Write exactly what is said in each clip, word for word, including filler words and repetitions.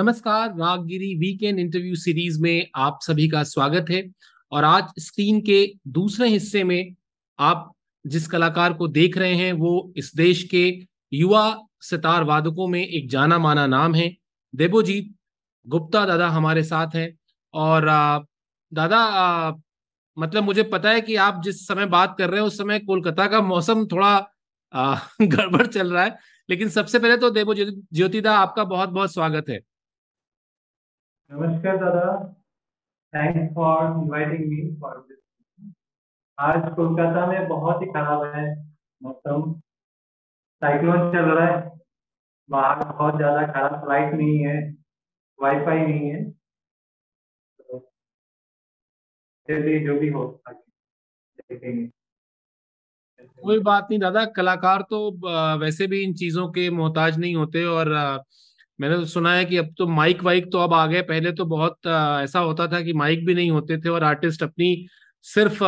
नमस्कार, Raaggiri weekend interview series में आप सभी का स्वागत है। और आज स्क्रीन के दूसरे हिस्से में आप जिस कलाकार को देख रहे हैं वो इस देश के युवा सितार वादकों में एक जाना माना नाम है। देवोजीत गुप्ता दादा हमारे साथ हैं। और दादा आ, मतलब मुझे पता है कि आप जिस समय बात कर रहे हैं उस समय कोलकाता का मौसम थोड़ा गड़बड़ चल रहा है, लेकिन सबसे पहले तो देवोजीत ज्योतिदा आपका बहुत बहुत स्वागत है। नमस्कार दादा, thanks for inviting me for this. आज कोलकाता में बहुत ही खराब है मौसम, साइक्लोन चल रहा है बाहर, बहुत ज्यादा खराब, लाइट नहीं है, वाईफाई नहीं है, तो जो भी हो देखेंगे। कोई बात नहीं दादा, कलाकार तो वैसे भी इन चीजों के मोहताज नहीं होते। और मैंने तो सुना है कि अब तो माइक वाइक तो अब आ गए, पहले तो बहुत ऐसा होता था कि माइक भी नहीं होते थे और आर्टिस्ट अपनी सिर्फ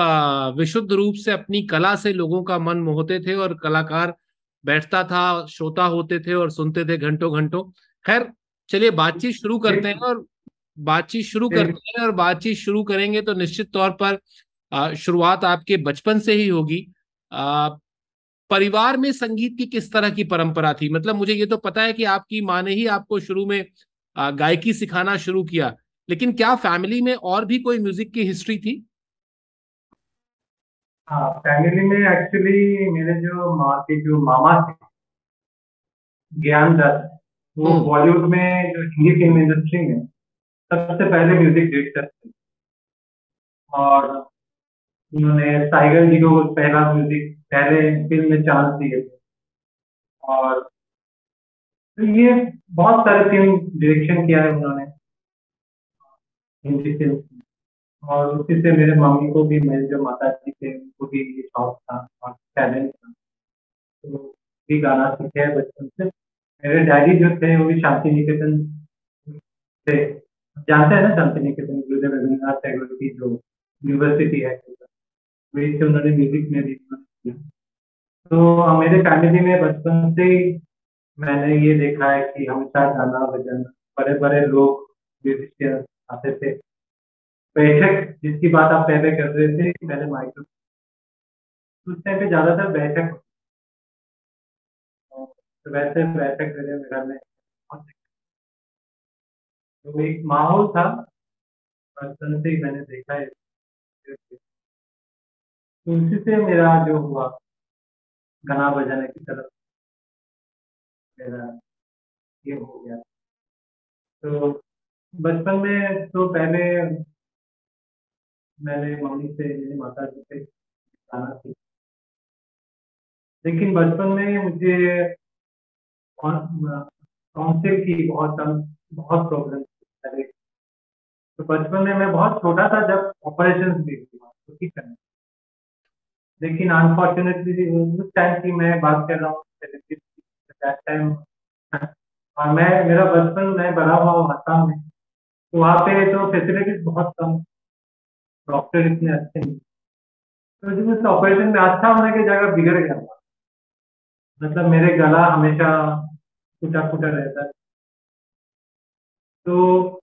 विशुद्ध रूप से अपनी कला से लोगों का मन मोहते थे और कलाकार बैठता था, श्रोता होते थे और सुनते थे घंटों घंटों। खैर चलिए बातचीत शुरू करते हैं और बातचीत शुरू करते हैं और बातचीत शुरू करेंगे तो निश्चित तौर पर शुरुआत आपके बचपन से ही होगी। आ, परिवार में संगीत की किस तरह की परंपरा थी? मतलब मुझे ये तो पता है कि आपकी माँ ने ही आपको शुरू में आ, गायकी सिखाना शुरू किया, लेकिन क्या फैमिली में और भी कोई म्यूजिक की हिस्ट्री थी? हाँ, फैमिली में एक्चुअली मेरे जो माँ के जो मामा थे ज्ञान दास, वो बॉलीवुड में जो हिंदी फिल्म इंडस्ट्री में सबसे पहले म्यूजिक डायरेक्टर थे और उन्होंने टाइगर जी को पहला म्यूजिक पहले फिल्म में चांस दिए थे। और तो ये बहुत सारे फिल्म डायरेक्शन किया है उन्होंने हिंदी फिल्म, और उसी से मेरे मम्मी को भी, मेरे जो माता जी थे उनको भी ये शौक था और टैलेंट था, तो भी गाना सीखे है बचपन से। मेरे डैडी जो थे वो भी शांति निकेतन थे, जानते हैं ना शांति निकेतन, गुरुदेव रविंद्रनाथ टेगलोर की जो यूनिवर्सिटी है, वहीं से उन्होंने म्यूजिक में भी किया। तो मेरे फैमिली में बचपन से ही मैंने ये देखा है कि हमेशा गाना बजाना, बड़े बड़े लोग म्यूजिशियन आते थे। बैठक जिसकी बात आप पहले कर रहे थे, पहले माइक्रोफोन, उस टाइम पे ज्यादातर बैठक, तो वैसे बैठक मेरे घर में तो एक माहौल था, बचपन से ही मैंने देखा है, तो उसी से मेरा जो हुआ गाना बजाने की तरफ मेरा ये हो गया। तो बचपन में तो पहले मैंने मम्मी से, मेरी माता जी से गाना सीखा, लेकिन बचपन में मुझे काउंसिल की बहुत कम बहुत प्रॉब्लम थी। तो बचपन में मैं बहुत छोटा था जब ऑपरेशन भी हुआ, तो ठीक है, लेकिन अनफॉर्चुनेटली उस टाइम की मैं बात कर रहा हूँ, और मैं मेरा बचपन मैं बड़ा हुआ हूँ आसाम में, तो वहाँ पे तो फैसिलिटीज बहुत कम, डॉक्टर इतने अच्छे नहीं, तो जब उस ऑपरेशन में अच्छा होने की जगह बिगड़ गया था, मतलब मेरे गला हमेशा फूटा फूटा रहता है, तो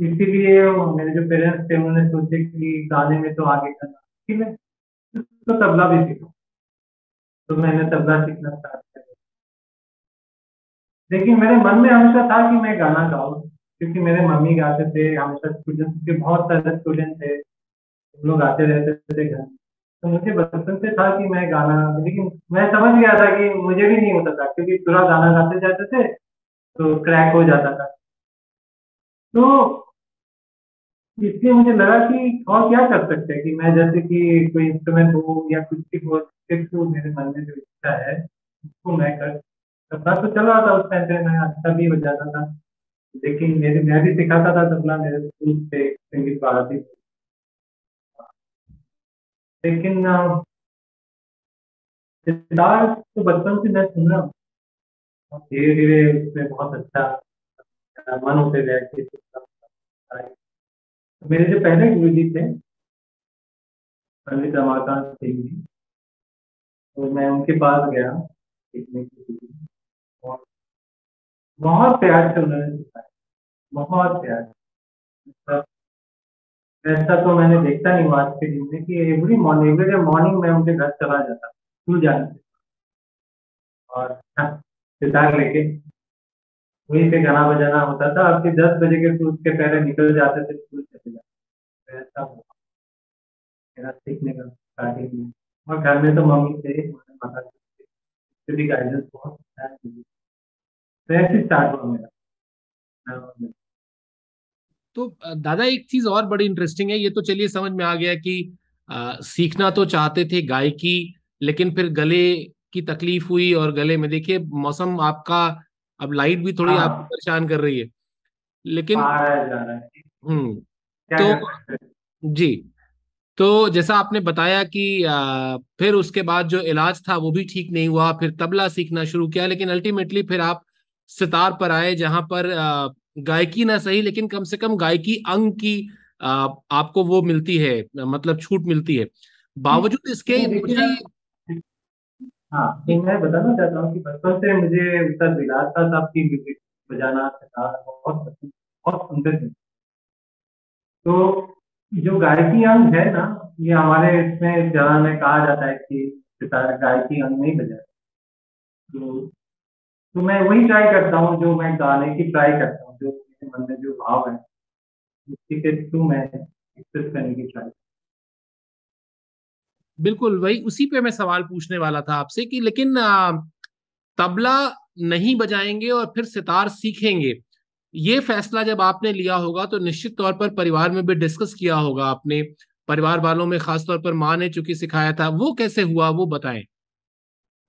इसीलिए मेरे जो पेरेंट्स थे उन्होंने सोचे कि गाने में तो आगे करना, ठीक है, तो तबला भी सीखा, तो मैंने तबला सीखना स्टार्ट किया। लेकिन मेरे मन में हमेशा था कि मैं गाना गाऊं, क्योंकि मेरे मम्मी गाते थे हमेशा, स्टूडेंट के बहुत सारे स्टूडेंट थे, हम लोग गाते रहते थे घर, तो मुझे बचपन से था कि मैं गाना, लेकिन मैं समझ गया था कि मुझे भी नहीं होता था, क्योंकि पूरा गाना गाते जाते थे तो क्रैक हो जाता था, तो इसलिए मुझे लगा कि और क्या कर सकते हैं, कि मैं जैसे कि कोई इंस्ट्रूमेंट हो या कुछ भी हो, तो मेरे मन में जो इच्छा है उसको मैं कर तबला तो चल रहा था। उस टाइम पे मैं अच्छा भी बजाता था, लेकिन मेरे मैं भी सिखाता था तबला, मेरे स्कूल पे संगीत पढ़ाती थी, लेकिन तो बचपन से मैं सुन रहा हूँ, धीरे धीरे उसमें बहुत अच्छा मन होते गया। मेरे जो पहले गुरु जी थे पंडित रमाकांत सिंह जी, तो मैं उनके पास गया सीखने के लिए, और बहुत प्यार से उन्होंने बहुत प्यार मतलब ऐसा तो मैंने देखता नहीं आज के दिन में कि एवरी मॉर्निंग मॉर्निंग में उनके घर चला जाता स्कूल जाने और गिटार लेके वहीं पे गाना बजाना होता था। आपके दस बजे के स्कूल के पहले निकल जाते थे स्कूल चले जाते ऐसा मेरा सीखने का स्टार्टिंग और घर में तो मम्मी से माता से गाइडेंस बहुत तो ऐसे स्टार्ट हुआ मेरा। तो दादा एक चीज और बड़ी इंटरेस्टिंग है, ये तो चलिए समझ में आ गया कि आ, सीखना तो चाहते थे गायकी लेकिन फिर गले की तकलीफ हुई और गले में देखिए मौसम आपका अब लाइट भी थोड़ी आपको परेशान कर रही है लेकिन हम्म तो जी तो जैसा आपने बताया कि आ, फिर उसके बाद जो इलाज था वो भी ठीक नहीं हुआ, फिर तबला सीखना शुरू किया लेकिन अल्टीमेटली फिर आप सितार पर आए जहाँ पर आ, गायकी ना सही लेकिन कम से कम गायकी अंग की आ, आपको वो मिलती है मतलब छूट मिलती है। बावजूद इसके हाँ मैं बताना चाहता हूँ कि बचपन से मुझे उनका विलास था आपकी म्यूजिक बजाना सितार बहुत पसंद बहुत सुंदर थी। तो जो गायकी अंग है ना ये हमारे इसमें जहाँ में कहा जाता है कि सितार गायकी अंग नहीं बजाता तो, तो मैं वही ट्राई करता हूँ जो मैं गाने की ट्राई करता हूँ जो मन में जो भाव है उसी के थ्रू मैं एक्सप्रेस करने की चाहता हूँ। बिल्कुल वही उसी पे मैं सवाल पूछने वाला था आपसे कि लेकिन तबला नहीं बजाएंगे और फिर सितार सीखेंगे ये फैसला जब आपने लिया होगा तो निश्चित तौर पर परिवार में भी डिस्कस किया होगा आपने, परिवार वालों में खासतौर पर माँ ने चूंकि सिखाया था वो कैसे हुआ वो बताएं।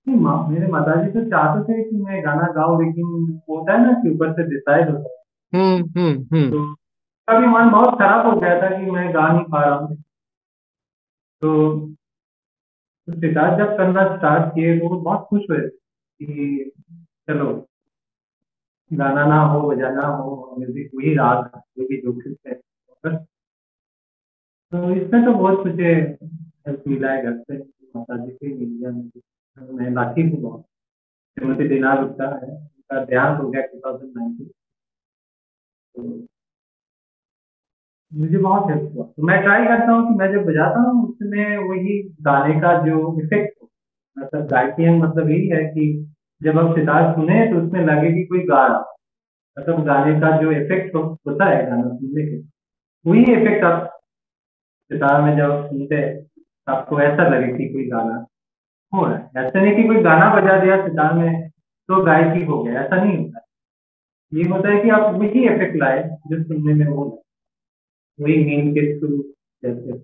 माँ मेरे माताजी तो चाहते थे कि मैं गाना गाऊं लेकिन होता है ना कि ऊपर से डिसाइड होता है हम्म हम्म हम्म तो कभी मन बहुत खराब हो गया था कि मैं गा नहीं पा रहा हूँ तो सितार जब करना स्टार्ट किए तो बहुत खुश हुए कि चलो गाना ना हो बजाना हो म्यूजिक वही राग वही जोखिम है तो इसमें तो बहुत मुझे हेल्प मिला है घर से माता जी से मिल गया मुझे मैं लाखी हूँ बहुत श्रीमती देवोजीत गुप्ता है उनका देहांत हो गया टू थाउजेंड नाइनटीन तो मुझे बहुत हेल्प हुआ। तो मैं ट्राई करता हूँ कि मैं जब बजाता हूँ उसमें वही गाने का जो इफेक्ट हो मतलब गायकी मतलब यही है कि जब आप सितार सुने तो उसमें लगे कि कोई गा रहा मतलब गाने का जो इफेक्ट हो, होता है गाना सुनने के वही इफेक्ट आप सितार में जब सुनते हैं आपको ऐसा लगे कि कोई गाना हो रहा है ऐसा नहीं कि कोई गाना बजा दिया सितार में तो गायकी हो गया ऐसा नहीं होता। ये होता है कि आप वही इफेक्ट लाए जो सुनने में हो वही नींद के थ्रू जैसे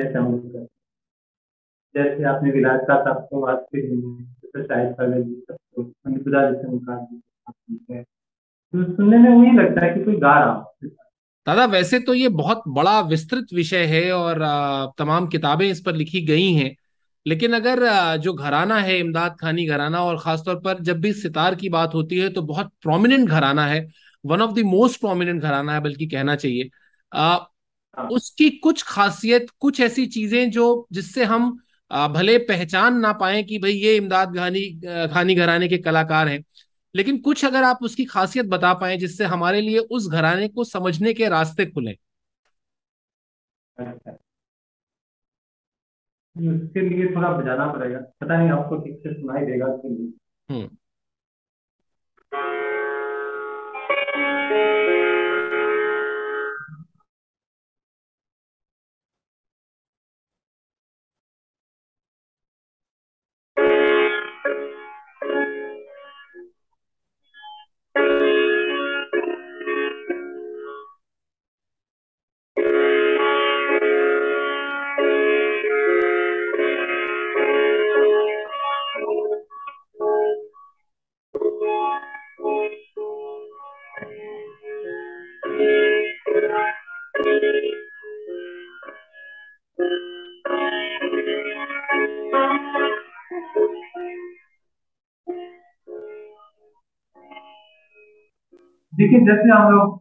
जैसे हम जैसे आपने विलास का सबको आज के तो सुनने में वही लगता है कि कोई गा रहा हो। दादा वैसे तो ये बहुत बड़ा विस्तृत विषय है और तमाम किताबें इस पर लिखी गई हैं लेकिन अगर जो घराना है इमदाद खानी घराना और खासतौर पर जब भी सितार की बात होती है तो बहुत प्रोमिनेंट घराना है, one of the most prominent घराना है बल्कि कहना चाहिए। आ, उसकी कुछ खासियत कुछ ऐसी चीजें जो जिससे हम आ, भले पहचान ना पाए कि भाई ये इमदाद खानी खानी घराने के कलाकार हैं लेकिन कुछ अगर आप उसकी खासियत बता पाए जिससे हमारे लिए उस घराने को समझने के रास्ते खुलें। उसके लिए थोड़ा बजाना पड़ेगा पता नहीं आपको ठीक से सुनाई देगा कि नहीं। देखिए जैसे हम लोग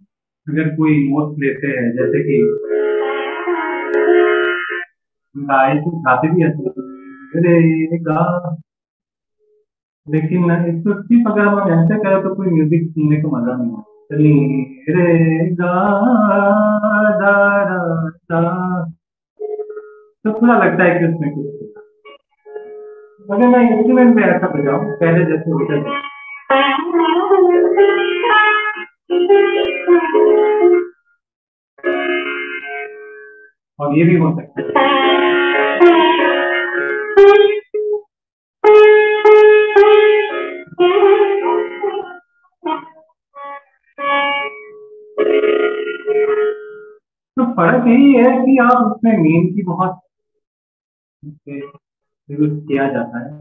अगर कोई नोट लेते हैं जैसे कि गाय को गाते भी अच्छे रे गा लेकिन इसको सिर्फ अगर हम ऐसे करें तो कोई म्यूजिक सुनने को मजा नहीं आता। तो पूरा लगता है कि उसमें कुछ अगर मैं इंस्ट्रूमेंट पे ऐसा बजाऊं पहले जैसे होता है और ये भी हो सकता है। तो फर्क यही है कि आप उसमें मेन की बहुत यूज किया जाता है।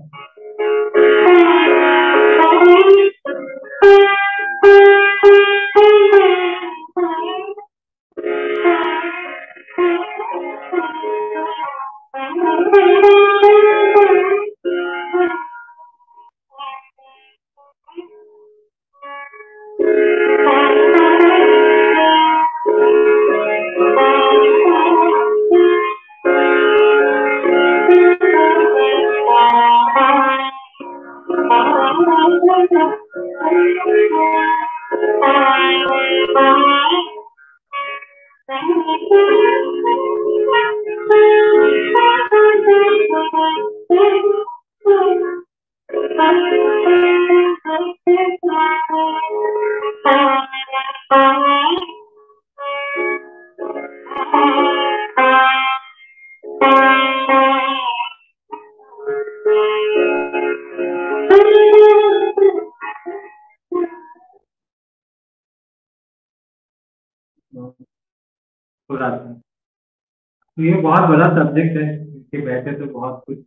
ये बहुत बड़ा सब्जेक्ट है कि बैठे तो बहुत कुछ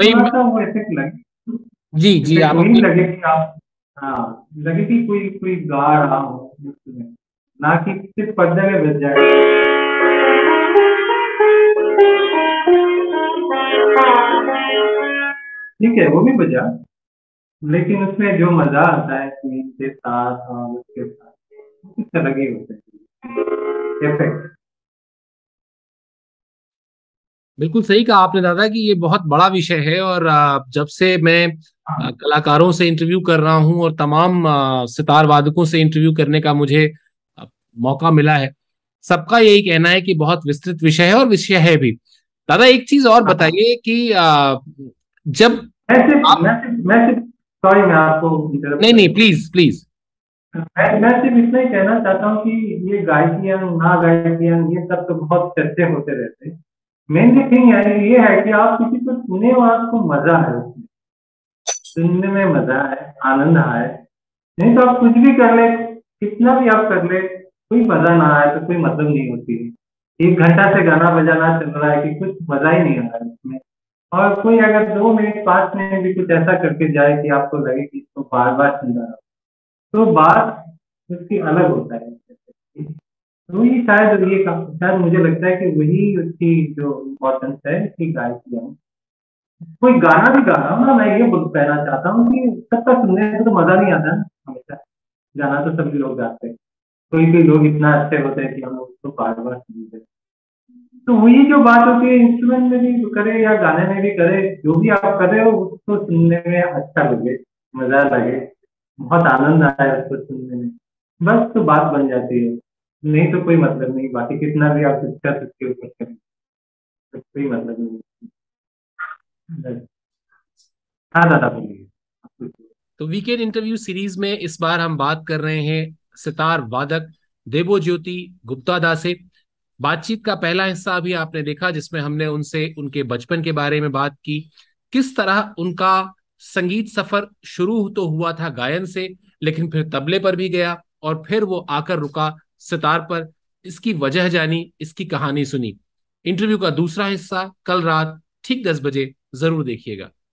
लेकिन वो इफेक्ट लगे जी जी आप लगे कि आप हाँ लगे कि कोई कोई गा रहा हो ना कि सिर्फ पर्दे में बज जाए। ठीक है वो भी बजा लेकिन उसमें जो मजा आता है तीन के साथ और उसके साथ कुछ अलग ही होता है इफेक्ट। बिल्कुल सही कहा आपने दादा कि ये बहुत बड़ा विषय है और जब से मैं कलाकारों से इंटरव्यू कर रहा हूं और तमाम सितार वादकों से इंटरव्यू करने का मुझे मौका मिला है सबका यही कहना है कि बहुत विस्तृत विषय है और विषय है भी। दादा एक चीज और बताइए कि जब मैं सिर्फ, आप... मैं सिर्फ, मैं सिर्फ, सॉरी मैं आपको नहीं नहीं प्लीज प्लीज मैं, मैं सिर्फ इतना ही कहना चाहता हूँ कि ये गायकियां ना गायकियां ये सब तो बहुत चर्चे होते रहते हैं। मेनली थिंग ये है कि आप किसी को सुने और आपको मजा है सुनने में मजा है आनंद आए। नहीं तो आप कुछ भी कर ले कितना भी आप कर ले कोई मजा ना आए तो कोई मतलब नहीं होती है। एक घंटा से गाना बजाना चल रहा है कि कुछ मजा ही नहीं आ रहा है इसमें और कोई अगर दो मिनट पाँच मिनट भी कुछ ऐसा करके जाए कि आपको लगे कि इसको बार बार सुन रहा तो बात उसकी अलग होता है। तो ये शायद ये शायद मुझे लगता है कि वही उसकी जो इम्पोर्टेंस है कि गायकी कोई गाना भी गाना ना मैं ये कहना चाहता हूँ कि सबका सुनने से तो मजा नहीं आता ना हमेशा गाना तो सभी लोग गाते हैं कोई भी लोग इतना अच्छे होते हैं कि हम उसको बार बार सुनते हैं। तो वही जो बात होती है इंस्ट्रूमेंट में भी करे या गाने में भी करे जो भी आप करे उसको सुनने में अच्छा लगे मजा लगे बहुत आनंद आए उसको सुनने में बस तो बात बन जाती है। नहीं तो कोई मतलब नहीं बाकी कितना भी आप डिस्कस उसके ऊपर करें तो कोई मतलब नहीं। हाँ दादा बोलिए। तो वीकेंड इंटरव्यू सीरीज में इस बार हम बात कर रहे हैं सितार वादक देवोजीत गुप्ता से। बातचीत का पहला हिस्सा अभी आपने देखा जिसमें हमने उनसे उनके बचपन के बारे में बात की किस तरह उनका संगीत सफर शुरू तो हुआ था गायन से लेकिन फिर तबले पर भी गया और फिर वो आकर रुका सितार पर। इसकी वजह जानी इसकी कहानी सुनी। इंटरव्यू का दूसरा हिस्सा कल रात ठीक दस बजे जरूर देखिएगा।